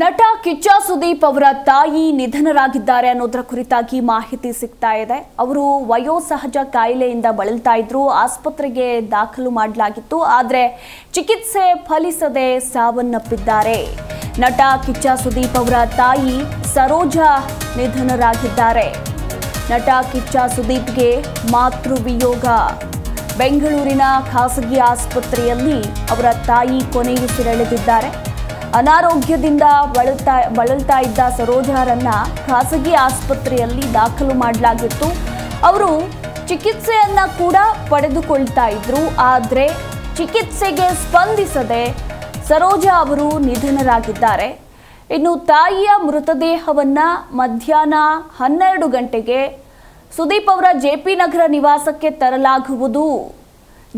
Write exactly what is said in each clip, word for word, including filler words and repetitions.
ನಟ ಕಿಚ್ಚ ಸುದೀಪ್ ಅವರ ತಾಯಿ ನಿಧನರಾಗಿದ್ದಾರೆ ಅನ್ನೋದರ ಕುರಿತಾಗಿ ಮಾಹಿತಿ ಸಿಗ್ತಾ ಇದೆ. ಅವರು ವಯೋಸಹಜ ಕಾಯಿಲೆಯಿಂದ ಬಳಲ್ತಾ ಇದ್ರು. ಆಸ್ಪತ್ರೆಗೆ ದಾಖಲು ಮಾಡಲಾಗಿತ್ತು, ಆದರೆ ಚಿಕಿತ್ಸೆ ಫಲಿಸದೆ ಸಾವನ್ನಪ್ಪಿದ್ದಾರೆ. ನಟ ಕಿಚ್ಚ ಸುದೀಪ್ ಅವರ ತಾಯಿ ಸರೋಜಾ ನಿಧನರಾಗಿದ್ದಾರೆ. ನಟ ಕಿಚ್ಚ ಸುದೀಪ್ಗೆ ಮಾತೃ ವಿಯೋಗ. ಬೆಂಗಳೂರಿನ ಖಾಸಗಿ ಆಸ್ಪತ್ರೆಯಲ್ಲಿ ಅವರ ತಾಯಿ ಕೊನೆಯುಸಿರೆಳೆದಿದ್ದಾರೆ. ಅನಾರೋಗ್ಯದಿಂದ ಬಳಲ್ತಾ ಬಳಲ್ತಾ ಇದ್ದ ಸರೋಜಾರನ್ನ ಖಾಸಗಿ ಆಸ್ಪತ್ರೆಯಲ್ಲಿ ದಾಖಲು ಮಾಡಲಾಗಿತ್ತು. ಅವರು ಚಿಕಿತ್ಸೆಯನ್ನ ಕೂಡ ಪಡೆದುಕೊಳ್ತಾ ಇದ್ರು, ಆದರೆ ಚಿಕಿತ್ಸೆಗೆ ಸ್ಪಂದಿಸದೆ ಸರೋಜಾ ಅವರು ನಿಧನರಾಗಿದ್ದಾರೆ. ಇನ್ನು ತಾಯಿಯ ಮೃತದೇಹವನ್ನ ಮಧ್ಯಾಹ್ನ ಹನ್ನೆರಡು ಗಂಟೆಗೆ ಸುದೀಪ್ ಅವರ ಜೆಪಿ ನಗರ ನಿವಾಸಕ್ಕೆ ತರಲಾಗುವುದು.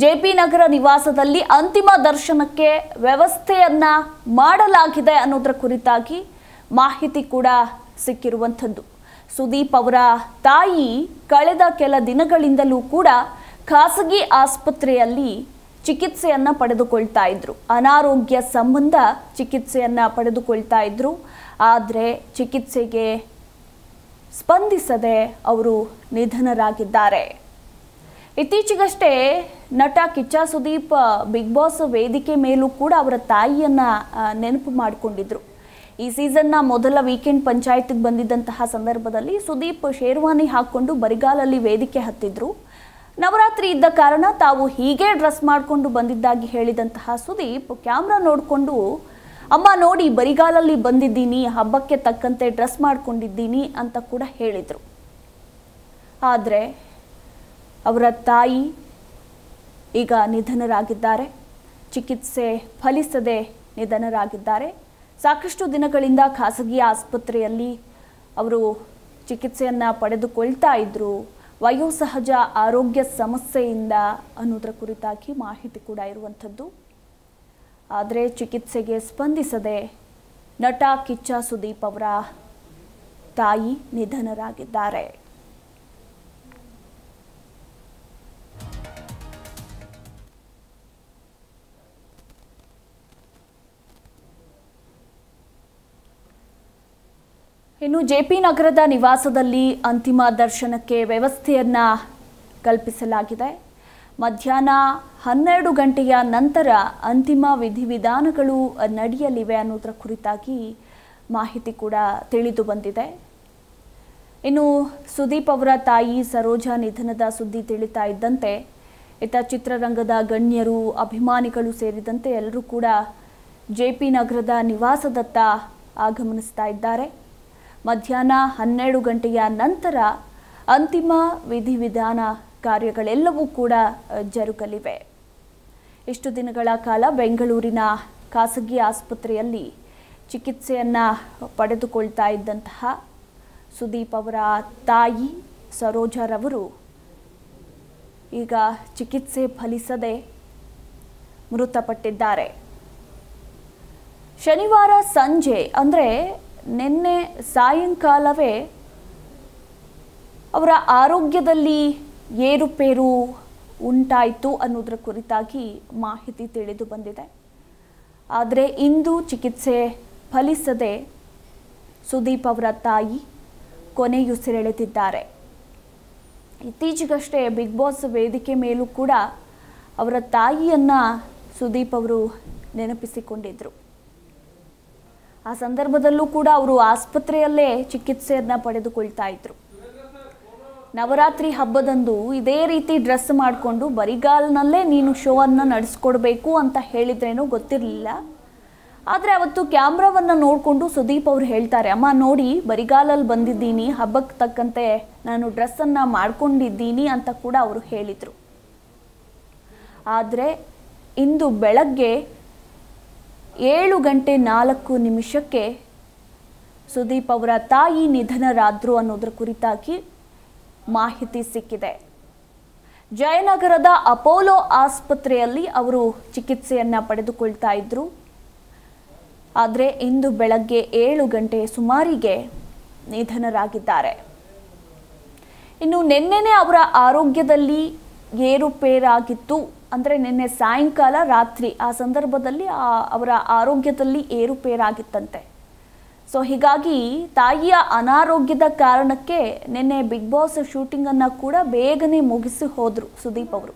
ಜೆಪಿ ನಗರ ನಿವಾಸದಲ್ಲಿ ಅಂತಿಮ ದರ್ಶನಕ್ಕೆ ವ್ಯವಸ್ಥೆಯನ್ನ ಮಾಡಲಾಗಿದೆ ಅನ್ನೋದರ ಕುರಿತಾಗಿ ಮಾಹಿತಿ ಕೂಡ ಸಿಕ್ಕಿರುವಂಥದ್ದು. ಸುದೀಪ್ ಅವರ ತಾಯಿ ಕಳೆದ ಕೆಲ ದಿನಗಳಿಂದಲೂ ಕೂಡ ಖಾಸಗಿ ಆಸ್ಪತ್ರೆಯಲ್ಲಿ ಚಿಕಿತ್ಸೆಯನ್ನು ಪಡೆದುಕೊಳ್ತಾ ಇದ್ರು. ಅನಾರೋಗ್ಯ ಸಂಬಂಧ ಚಿಕಿತ್ಸೆಯನ್ನು ಪಡೆದುಕೊಳ್ತಾ ಇದ್ರು, ಆದರೆ ಚಿಕಿತ್ಸೆಗೆ ಸ್ಪಂದಿಸದೆ ಅವರು ನಿಧನರಾಗಿದ್ದಾರೆ. ಇತ್ತೀಚೆಗಷ್ಟೇ ನಟ ಕಿಚ್ಚ ಸುದೀಪ್ ಬಿಗ್ ಬಾಸ್ ವೇದಿಕೆ ಮೇಲೂ ಕೂಡ ಅವರ ತಾಯಿಯನ್ನು ನೆನಪು ಮಾಡಿಕೊಂಡಿದ್ರು. ಈ ಸೀಸನ್ನ ಮೊದಲ ವೀಕೆಂಡ್ ಪಂಚಾಯತಿಗೆ ಬಂದಿದ್ದಂತಹ ಸಂದರ್ಭದಲ್ಲಿ ಸುದೀಪ್ ಶೇರ್ವಾನಿ ಹಾಕ್ಕೊಂಡು ಬರಿಗಾಲಲ್ಲಿ ವೇದಿಕೆ ಹತ್ತಿದ್ರು. ನವರಾತ್ರಿ ಇದ್ದ ಕಾರಣ ತಾವು ಹೀಗೆ ಡ್ರೆಸ್ ಮಾಡಿಕೊಂಡು ಬಂದಿದ್ದಾಗಿ ಹೇಳಿದಂತಹ ಸುದೀಪ್ ಕ್ಯಾಮ್ರಾ ನೋಡಿಕೊಂಡು, ಅಮ್ಮ ನೋಡಿ ಬರಿಗಾಲಲ್ಲಿ ಬಂದಿದ್ದೀನಿ, ಹಬ್ಬಕ್ಕೆ ತಕ್ಕಂತೆ ಡ್ರೆಸ್ ಮಾಡ್ಕೊಂಡಿದ್ದೀನಿ ಅಂತ ಕೂಡ ಹೇಳಿದರು. ಆದರೆ ಅವರ ತಾಯಿ ಈಗ ನಿಧನರಾಗಿದ್ದಾರೆ. ಚಿಕಿತ್ಸೆ ಫಲಿಸದೆ ನಿಧನರಾಗಿದ್ದಾರೆ. ಸಾಕಷ್ಟು ದಿನಗಳಿಂದ ಖಾಸಗಿ ಆಸ್ಪತ್ರೆಯಲ್ಲಿ ಅವರು ಚಿಕಿತ್ಸೆಯನ್ನು ಪಡೆದುಕೊಳ್ತಾ ಇದ್ದರು. ವಯೋಸಹಜ ಆರೋಗ್ಯ ಸಮಸ್ಯೆಯಿಂದ ಅನ್ನೋದರ ಕುರಿತಾಗಿ ಮಾಹಿತಿ ಕೂಡ ಇರುವಂಥದ್ದು. ಆದರೆ ಚಿಕಿತ್ಸೆಗೆ ಸ್ಪಂದಿಸದೆ ನಟ ಕಿಚ್ಚ ಸುದೀಪ್ ಅವರ ತಾಯಿ ನಿಧನರಾಗಿದ್ದಾರೆ. ಇನ್ನು ಜೆಪಿ ನಗರದ ನಿವಾಸದಲ್ಲಿ ಅಂತಿಮ ದರ್ಶನಕ್ಕೆ ವ್ಯವಸ್ಥೆಯನ್ನು ಕಲ್ಪಿಸಲಾಗಿದೆ. ಮಧ್ಯಾಹ್ನ ಹನ್ನೆರಡು ಗಂಟೆಯ ನಂತರ ಅಂತಿಮ ವಿಧಿವಿಧಾನಗಳು ನಡೆಯಲಿವೆ ಅನ್ನೋದರ ಕುರಿತಾಗಿ ಮಾಹಿತಿ ಕೂಡ ತಿಳಿದು ಬಂದಿದೆ. ಇನ್ನು ಸುದೀಪ್ ಅವರ ತಾಯಿ ಸರೋಜಾ ನಿಧನದ ಸುದ್ದಿ ತಿಳಿತಾ ಇದ್ದಂತೆ ಇತ್ತ ಚಿತ್ರರಂಗದ ಗಣ್ಯರು, ಅಭಿಮಾನಿಗಳು ಸೇರಿದಂತೆ ಎಲ್ಲರೂ ಕೂಡ ಜೆಪಿ ನಗರದ ನಿವಾಸದತ್ತ ಆಗಮನಿಸ್ತಾ ಇದ್ದಾರೆ. ಮಧ್ಯಾಹ್ನ ಹನ್ನೆರಡು ಗಂಟೆಯ ನಂತರ ಅಂತಿಮ ವಿಧಿವಿಧಾನ ಕಾರ್ಯಗಳೆಲ್ಲವೂ ಕೂಡ ಜರುಗಲಿವೆ. ಇಷ್ಟು ದಿನಗಳ ಕಾಲ ಬೆಂಗಳೂರಿನ ಖಾಸಗಿ ಆಸ್ಪತ್ರೆಯಲ್ಲಿ ಚಿಕಿತ್ಸೆಯನ್ನು ಪಡೆದುಕೊಳ್ತಾ ಇದ್ದಂತಹ ಸುದೀಪ್ ಅವರ ತಾಯಿ ಸರೋಜಾರವರು ಈಗ ಚಿಕಿತ್ಸೆ ಫಲಿಸದೆ ಮೃತಪಟ್ಟಿದ್ದಾರೆ. ಶನಿವಾರ ಸಂಜೆ ಅಂದರೆ ನಿನ್ನೆ ಸಾಯಂಕಾಲವೇ ಅವರ ಆರೋಗ್ಯದಲ್ಲಿ ಏರುಪೇರು ಉಂಟಾಯಿತು ಅನ್ನೋದರ ಕುರಿತಾಗಿ ಮಾಹಿತಿ ತಿಳಿದು ಬಂದಿದೆ. ಆದರೆ ಇಂದು ಚಿಕಿತ್ಸೆ ಫಲಿಸದೆ ಸುದೀಪ್ ಅವರ ತಾಯಿ ಕೊನೆಯುಸಿರೆಳೆದಿದ್ದಾರೆ. ಇತ್ತೀಚೆಗಷ್ಟೇ ಬಿಗ್ ಬಾಸ್ ವೇದಿಕೆ ಮೇಲೂ ಕೂಡ ಅವರ ತಾಯಿಯನ್ನು ಸುದೀಪ್ ಅವರು ನೆನಪಿಸಿಕೊಂಡಿದ್ದರು. ಆ ಸಂದರ್ಭದಲ್ಲೂ ಕೂಡ ಅವರು ಆಸ್ಪತ್ರೆಯಲ್ಲೇ ಚಿಕಿತ್ಸೆಯನ್ನು ಪಡೆದುಕೊಳ್ತಾ ಇದ್ರು. ನವರಾತ್ರಿ ಹಬ್ಬದಂದು ಇದೇ ರೀತಿ ಡ್ರೆಸ್ ಮಾಡಿಕೊಂಡು ಬರಿಗಾಲ್ನಲ್ಲೇ ನೀನು ಶೋವನ್ನು ನಡೆಸ್ಕೊಡ್ಬೇಕು ಅಂತ ಹೇಳಿದ್ರೇನೋ ಗೊತ್ತಿರಲಿಲ್ಲ. ಆದರೆ ಅವತ್ತು ಕ್ಯಾಮ್ರಾವನ್ನು ನೋಡಿಕೊಂಡು ಸುದೀಪ್ ಅವರು ಹೇಳ್ತಾರೆ, ಅಮ್ಮ ನೋಡಿ ಬರಿಗಾಲಲ್ಲಿ ಬಂದಿದ್ದೀನಿ, ಹಬ್ಬಕ್ಕೆ ತಕ್ಕಂತೆ ನಾನು ಡ್ರೆಸ್ಸನ್ನು ಮಾಡಿಕೊಂಡಿದ್ದೀನಿ ಅಂತ ಕೂಡ ಅವರು ಹೇಳಿದರು. ಆದರೆ ಇಂದು ಬೆಳಗ್ಗೆ ಏಳು ಗಂಟೆ ನಾಲ್ಕು ನಿಮಿಷಕ್ಕೆ ಸುದೀಪ್ ಅವರ ತಾಯಿ ನಿಧನರಾದರು ಅನ್ನೋದರ ಕುರಿತಾಗಿ ಮಾಹಿತಿ ಸಿಕ್ಕಿದೆ. ಜಯನಗರದ ಅಪೋಲೋ ಆಸ್ಪತ್ರೆಯಲ್ಲಿ ಅವರು ಚಿಕಿತ್ಸೆಯನ್ನು ಪಡೆದುಕೊಳ್ತಾ ಇದ್ದರು. ಆದರೆ ಇಂದು ಬೆಳಗ್ಗೆ ಏಳು ಗಂಟೆ ಸುಮಾರಿಗೆ ನಿಧನರಾಗಿದ್ದಾರೆ. ಇನ್ನು ನಿನ್ನೆನೇ ಅವರ ಆರೋಗ್ಯದಲ್ಲಿ ಏರುಪೇರಾಗಿತ್ತು, ಅಂದರೆ ನಿನ್ನೆ ಸಾಯಂಕಾಲ ರಾತ್ರಿ ಆ ಸಂದರ್ಭದಲ್ಲಿ ಅವರ ಆರೋಗ್ಯದಲ್ಲಿ ಏರುಪೇರಾಗಿತ್ತಂತೆ. ಸೊ ಹೀಗಾಗಿ ತಾಯಿಯ ಅನಾರೋಗ್ಯದ ಕಾರಣಕ್ಕೆ ನಿನ್ನೆ ಬಿಗ್ ಬಾಸ್ ಶೂಟಿಂಗನ್ನು ಕೂಡ ಬೇಗನೆ ಮುಗಿಸಿ ಹೋದರು ಸುದೀಪ್ ಅವರು.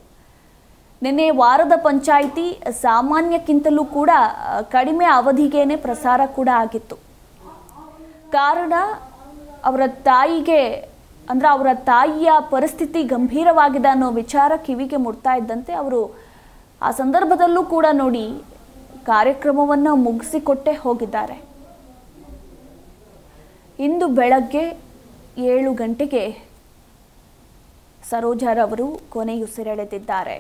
ನಿನ್ನೆ ವಾರದ ಪಂಚಾಯಿತಿ ಸಾಮಾನ್ಯಕ್ಕಿಂತಲೂ ಕೂಡ ಕಡಿಮೆ ಅವಧಿಗೇನೆ ಪ್ರಸಾರ ಕೂಡ ಆಗಿತ್ತು. ಕಾರಣ ಅವರ ತಾಯಿಗೆ ಅಂದ್ರೆ ಅವರ ತಾಯಿಯ ಪರಿಸ್ಥಿತಿ ಗಂಭೀರವಾಗಿದೆ ಅನ್ನೋ ವಿಚಾರ ಕಿವಿಗೆ ಮುಡ್ತಾ ಇದ್ದಂತೆ ಅವರು ಆ ಸಂದರ್ಭದಲ್ಲೂ ಕೂಡ ನೋಡಿ ಕಾರ್ಯಕ್ರಮವನ್ನು ಮುಗಿಸಿಕೊಟ್ಟೆ ಹೋಗಿದ್ದಾರೆ. ಇಂದು ಬೆಳಗ್ಗೆ ಏಳು ಗಂಟೆಗೆ ಸರೋಜರವರು ಕೊನೆಯುಸಿರೆಳೆದಿದ್ದಾರೆ.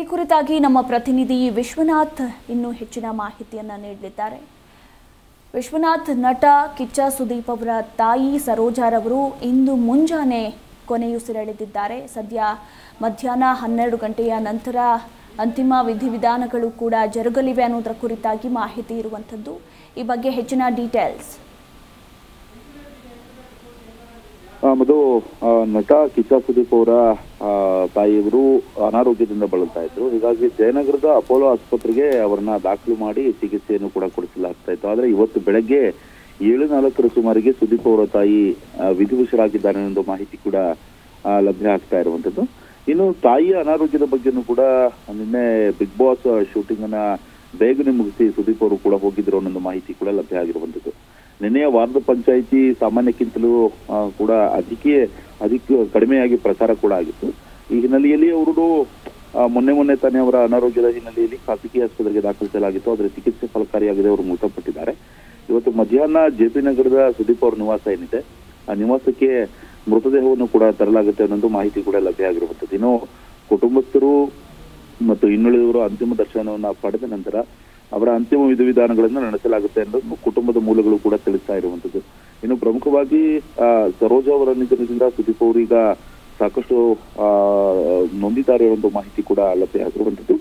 ಈ ಕುರಿತಾಗಿ ನಮ್ಮ ಪ್ರತಿನಿಧಿ ವಿಶ್ವನಾಥ್ ಇನ್ನೂ ಹೆಚ್ಚಿನ ಮಾಹಿತಿಯನ್ನು ನೀಡಲಿದ್ದಾರೆ. ವಿಶ್ವನಾಥ್, ನಟ ಕಿಚ್ಚ ಸುದೀಪ್ ಅವರ ತಾಯಿ ಸರೋಜರವರು ಇಂದು ಮುಂಜಾನೆ ಕೊನೆಯುಸಿರೆಳೆದಿದ್ದಾರೆ. ಸದ್ಯ ಮಧ್ಯಾಹ್ನ ಹನ್ನೆರಡು ಗಂಟೆಯ ನಂತರ ಅಂತಿಮ ವಿಧಿವಿಧಾನಗಳು ಕೂಡ ಜರುಗಲಿವೆ ಅನ್ನೋದರ ಕುರಿತಾಗಿ ಮಾಹಿತಿ ಇರುವಂಥದ್ದು. ಈ ಬಗ್ಗೆ ಹೆಚ್ಚಿನ ಡೀಟೇಲ್ಸ್. ಮಧು, ನಟ ಕಿಚ್ಚ ಸುದೀಪ್ ಅವರ ತಾಯಿಯವರು ಅನಾರೋಗ್ಯದಿಂದ ಬಳಲ್ತಾ ಇದ್ರು. ಹೀಗಾಗಿ ಜಯನಗರದ ಅಪೋಲೋ ಆಸ್ಪತ್ರೆಗೆ ಅವರನ್ನ ದಾಖಲು ಮಾಡಿ ಚಿಕಿತ್ಸೆಯನ್ನು ಕೂಡ ಕೊಡಿಸಲಾಗ್ತಾ ಇತ್ತು. ಆದ್ರೆ ಇವತ್ತು ಬೆಳಗ್ಗೆ ಏಳು ನಾಲ್ಕರ ಸುಮಾರಿಗೆ ಸುದೀಪ್ ಅವರ ತಾಯಿ ವಿಧಿವಶರಾಗಿದ್ದಾರೆ ಅನ್ನೋ ಮಾಹಿತಿ ಕೂಡ ಲಭ್ಯ ಆಗ್ತಾ ಇರುವಂತದ್ದು. ಇನ್ನು ತಾಯಿಯ ಅನಾರೋಗ್ಯದ ಬಗ್ಗೆನೂ ಕೂಡ ನಿನ್ನೆ ಬಿಗ್ ಬಾಸ್ ಶೂಟಿಂಗ್ ಅನ್ನ ಬೇಗನೆ ಮುಗಿಸಿ ಸುದೀಪ್ ಅವರು ಕೂಡ ಹೋಗಿದ್ರು ಅನ್ನೋ ಮಾಹಿತಿ ಕೂಡ ಲಭ್ಯ ಆಗಿರುವಂತದ್ದು. ನಿನ್ನೆಯ ವಾರದ ಪಂಚಾಯಿತಿ ಸಾಮಾನ್ಯಕ್ಕಿಂತಲೂ ಕೂಡ ಅದಕ್ಕೆ ಅದಕ್ಕೆ ಕಡಿಮೆಯಾಗಿ ಪ್ರಸಾರ ಕೂಡ ಆಗಿತ್ತು. ಈ ಹಿನ್ನೆಲೆಯಲ್ಲಿ ಅವರು ಮೊನ್ನೆ ಮೊನ್ನೆ ತಾನೇ ಅವರ ಅನಾರೋಗ್ಯದ ಹಿನ್ನೆಲೆಯಲ್ಲಿ ಖಾಸಗಿ ಆಸ್ಪತ್ರೆಗೆ ದಾಖಲಿಸಲಾಗಿತ್ತು. ಆದರೆ ಚಿಕಿತ್ಸೆ ಫಲಕಾರಿಯಾಗಿದೆ, ಅವರು ಮೃತಪಟ್ಟಿದ್ದಾರೆ. ಇವತ್ತು ಮಧ್ಯಾಹ್ನ ಜೆ ಪಿ ನಗರದ ಸುದೀಪ್ ಅವರ ನಿವಾಸ ಏನಿದೆ ಆ ನಿವಾಸಕ್ಕೆ ಮೃತದೇಹವನ್ನು ಕೂಡ ತರಲಾಗುತ್ತೆ ಅನ್ನೋದು ಮಾಹಿತಿ ಕೂಡ ಲಭ್ಯ ಆಗಿರುವಂಥದ್ದು. ಇನ್ನು ಕುಟುಂಬಸ್ಥರು ಮತ್ತು ಇನ್ನುಳಿದವರು ಅಂತಿಮ ದರ್ಶನವನ್ನು ಪಡೆದ ನಂತರ ಅವರ ಅಂತಿಮ ವಿಧಿವಿಧಾನಗಳನ್ನು ನಡೆಸಲಾಗುತ್ತೆ ಅನ್ನೋದು ಕುಟುಂಬದ ಮೂಲಗಳು ಕೂಡ ತಿಳಿಸ್ತಾ ಇರುವಂಥದ್ದು. ಇನ್ನು ಪ್ರಮುಖವಾಗಿ ಸರೋಜ ಅವರ ನಿಧನದಿಂದ ಸುದೀಪ್ ಅವರೀಗ ಸಾಕಷ್ಟು ನೊಂದಿದ್ದಾರೆ ಅನ್ನೋ ಮಾಹಿತಿ ಕೂಡ ಲಭ್ಯ ಆಗಿರುವಂಥದ್ದು.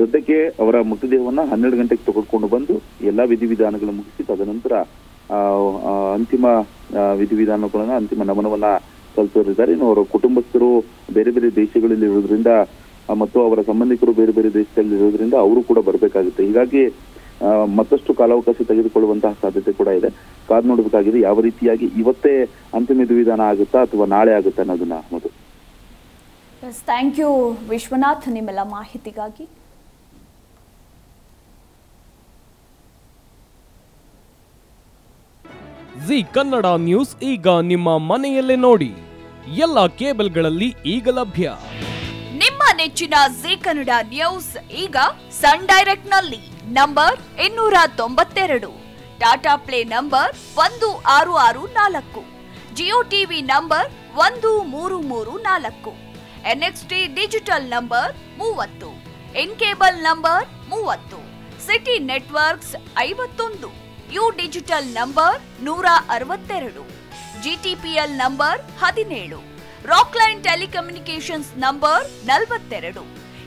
ಸದ್ಯಕ್ಕೆ ಅವರ ಮೃತದೇಹವನ್ನು ಹನ್ನೆರಡು ಗಂಟೆಗೆ ತೆಗೆದುಕೊಂಡು ಬಂದು ಎಲ್ಲಾ ವಿಧಿವಿಧಾನಗಳನ್ನು ಮುಗಿಸಿ ತದನಂತರ ಅಂತಿಮ ವಿಧಿವಿಧಾನಗಳನ್ನ ಅಂತಿಮ ನಮನವನ್ನ ಸಲ್ಲಿಸಲಿದ್ದಾರೆ. ಇನ್ನು ಅವರ ಕುಟುಂಬಸ್ಥರು ಬೇರೆ ಬೇರೆ ದೇಶಗಳಲ್ಲಿ ಇರೋದ್ರಿಂದ ಮತ್ತು ಅವರ ಸಂಬಂಧಿಕರು ಬೇರೆ ಬೇರೆ ದೇಶದಲ್ಲಿ ಇರೋದ್ರಿಂದ ಅವರು ಕೂಡ ಬರಬೇಕಾಗುತ್ತೆ. ಹೀಗಾಗಿ ಮತ್ತಷ್ಟು ಕಾಲಾವಕಾಶ ತೆಗೆದುಕೊಳ್ಳುವಂತಹ ಸಾಧ್ಯತೆ ಕೂಡ ಇದೆ. ಕಾದ್ ನೋಡಬೇಕಾಗಿದೆ ಯಾವ ರೀತಿಯಾಗಿ ಇವತ್ತೇ ಅಂತಿಮ ವಿಧಿವಿಧಾನ ಆಗುತ್ತಾ ಅಥವಾ ನಾಳೆ ಆಗುತ್ತಾ ಅನ್ನೋದನ್ನ. ಮತ್ತು ಥ್ಯಾಂಕ್ ಯು ವಿಶ್ವನಾಥ್ ನಿಮ್ಮೆಲ್ಲ ಮಾಹಿತಿಗಾಗಿ. ಜಿ ಕನ್ನಡ ನ್ಯೂಸ್ ಈಗ ನಿಮ್ಮ ಮನೆಯಲ್ಲೇ ನೋಡಿ, ಎಲ್ಲ ಕೇಬಲ್ಗಳಲ್ಲಿ ಈಗ ಲಭ್ಯ. ನಿಮ್ಮ ನೆಚ್ಚಿನ ಜಿ ಕನ್ನಡ ನ್ಯೂಸ್ ಈಗ ಸನ್ ಡೈರೆಕ್ಟ್ ನಲ್ಲಿ ನಂಬರ್ ಇನ್ನೂರ ತೊಂಬತ್ತೆರಡು, ಟಾಟಾ ಪ್ಲೇ ನಂಬರ್ ಒಂದು ಆರು ಆರು ನಾಲ್ಕು, ಜಿಯೋ ಟಿವಿ ನಂಬರ್ ಒಂದು ಮೂರು ಮೂರು ನಾಲ್ಕು, ಎನ್ಎಕ್ಸ್ಟಿ ಡಿಜಿಟಲ್ ನಂಬರ್ ಮೂವತ್ತು, ಎನ್ ಕೇಬಲ್ ನಂಬರ್ ಮೂವತ್ತು, ಸಿಟಿ ನೆಟ್ವರ್ಕ್ಸ್ ಐವತ್ತೊಂದು, ಯು ಡಿಜಿಟಲ್ ನಂಬರ್ ನೂರ ಅರವತ್ತೆರಡು, ಜಿಟಿಪಿಎಲ್ ನಂಬರ್ ಹದಿನೇಳು, ರಾಕ್ಲೈನ್ ಟೆಲಿಕಮ್ಯುನಿಕೇಶನ್ಸ್ ನಂಬರ್ ನಲವತ್ತೆರಡು,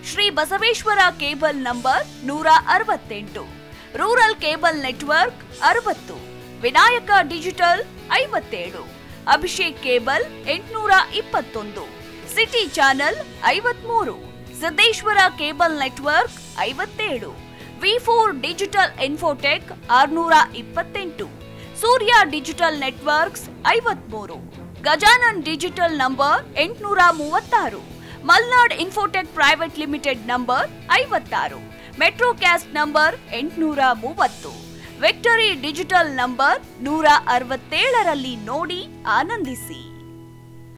ಶ್ರೀ ಬಸವೇಶ್ವರ ಕೇಬಲ್ ನಂಬರ್ ನೂರ ಅರವತ್ತೆಂಟು, ರೂರಲ್ ಕೇಬಲ್ ನೆಟ್ವರ್ಕ್ ಅರವತ್ತು, ವಿನಾಯಕ ಡಿಜಿಟಲ್ ಐವತ್ತೇಳು, ಅಭಿಷೇಕ್ ಕೇಬಲ್ ಎಂಟುನೂರ ಇಪ್ಪತ್ತೊಂದು, ಸಿಟಿ ಚಾನೆಲ್ ಐವತ್ಮೂರು, ಸಿದ್ದೇಶ್ವರ ಕೇಬಲ್ ನೆಟ್ವರ್ಕ್ ಐವತ್ತೇಳು, ವಿ ಫೋರ್ ಡಿಜಿಟಲ್ ಇನ್ಫೋಟೆಕ್ ಆರ್ನೂರ ಇಪ್ಪತ್ತೆಂಟು, ಸೂರ್ಯ ಡಿಜಿಟಲ್ ನೆಟ್ವರ್ಕ್ಸ್ ಐವತ್ಮೂರು, ಗಜಾನನ್ ಡಿಜಿಟಲ್ ನಂಬರ್ ಎಂಟುನೂರ ಮೂವತ್ತಾರು, Malnad infotech private limited number ಐವತ್ತಾರು, ಮೆಟ್ರೋ ಕ್ಯಾಸ್ಟ್ ನಂಬರ್ ಎಂಟುನೂರ ಮೂವತ್ತು, ವಿಕ್ಟರಿ ಡಿಜಿಟಲ್ ನಂಬರ್ ನೂರ ಅರವತ್ತೇಳರಲ್ಲಿ ನೋಡಿ ಆನಂದಿಸಿ.